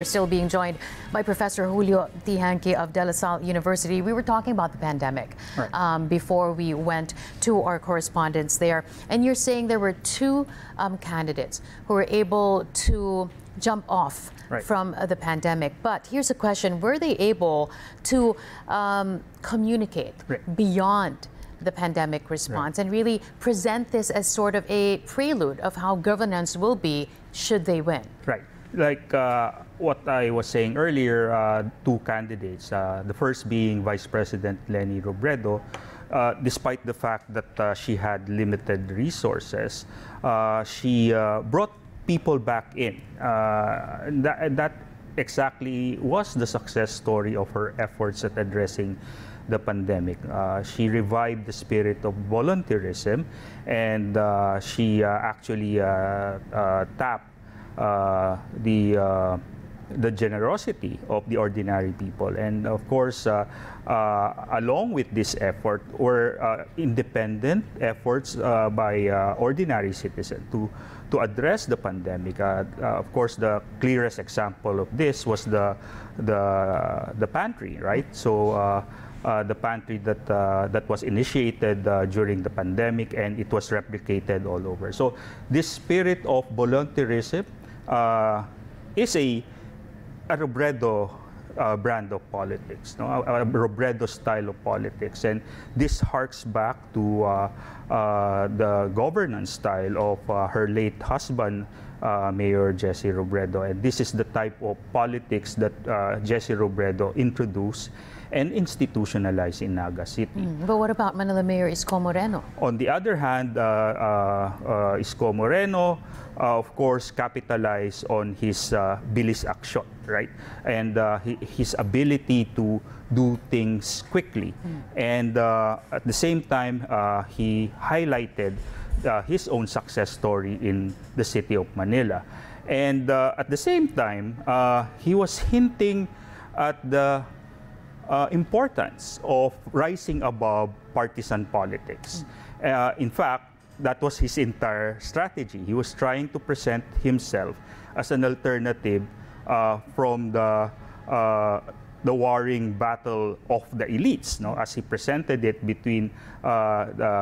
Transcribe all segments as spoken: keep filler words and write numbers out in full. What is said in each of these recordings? We're still being joined by Professor Julio Teehankee of De La Salle University. We were talking about the pandemic right. um, before we went to our correspondence there. And you're saying there were two um, candidates who were able to jump off right. from uh, the pandemic. But here's a question. Were they able to um, communicate right. beyond the pandemic response right. and really present this as sort of a prelude of how governance will be should they win? Right. Like uh, what I was saying earlier, uh, two candidates, uh, the first being Vice President Leni Robredo, uh, despite the fact that uh, she had limited resources, uh, she uh, brought people back in. Uh, that, that exactly was the success story of her efforts at addressing the pandemic. Uh, she revived the spirit of volunteerism, and uh, she uh, actually uh, uh, tapped Uh, the uh, the generosity of the ordinary people. And of course, uh, uh, along with this effort were uh, independent efforts uh, by uh, ordinary citizens to to address the pandemic. Uh, uh, of course, the clearest example of this was the the the pantry, right? So uh, uh, the pantry that uh, that was initiated uh, during the pandemic, and it was replicated all over. So this spirit of volunteerism Uh, is a, a Robredo uh, brand of politics, no? a, a Robredo style of politics. And this harks back to uh, uh, the governance style of uh, her late husband, uh, Mayor Jesse Robredo. And this is the type of politics that uh, Jesse Robredo introduced and institutionalized in Naga City. Mm, but what about Manila Mayor Isko Moreno? On the other hand, uh, uh, uh, Isko Moreno, uh, of course, capitalized on his uh, bilis action, right? And uh, his ability to do things quickly. Mm. And uh, at the same time, uh, he highlighted uh, his own success story in the city of Manila. And uh, at the same time, uh, he was hinting at the Uh, importance of rising above partisan politics. Uh, in fact, that was his entire strategy. He was trying to present himself as an alternative uh, from the uh, the warring battle of the elites, no? As he presented it between uh, the,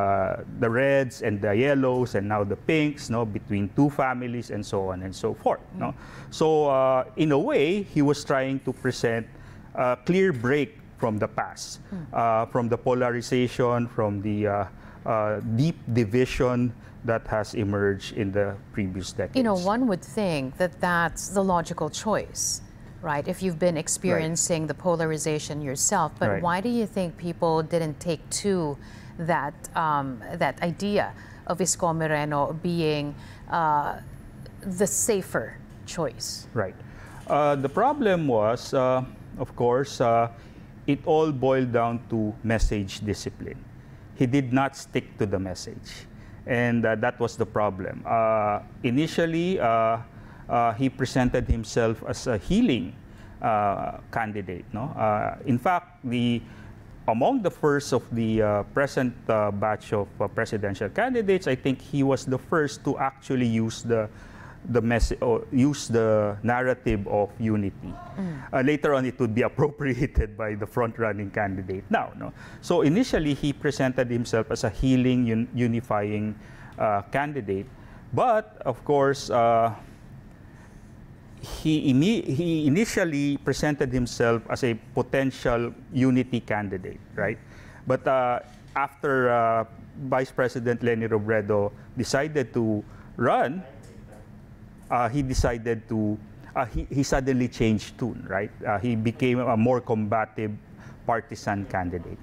the reds and the yellows, and now the pinks, no? Between two families, and so on and so forth. Mm. No? So uh, in a way, he was trying to present a clear break from the past, uh, from the polarization, from the uh, uh, deep division that has emerged in the previous decades. You know, one would think that that's the logical choice, right? If you've been experiencing right. the polarization yourself, but right. why do you think people didn't take to that um, that idea of Isko Moreno being uh, the safer choice? Right. Uh, the problem was. Uh, Of course, uh, it all boiled down to message discipline. He did not stick to the message, and uh, that was the problem. Uh, initially, uh, uh, he presented himself as a healing uh, candidate. No, uh, in fact, the among the first of the uh, present uh, batch of uh, presidential candidates, I think he was the first to actually use the. The message, or use the narrative of unity. Mm. Uh, later on, it would be appropriated by the front-running candidate now. No? So initially, he presented himself as a healing, un unifying uh, candidate. But of course, uh, he, he initially presented himself as a potential unity candidate, right? But uh, after uh, Vice President Leni Robredo decided to run, Uh, he decided to, uh, he, he suddenly changed tune, right? Uh, he became a more combative partisan candidate.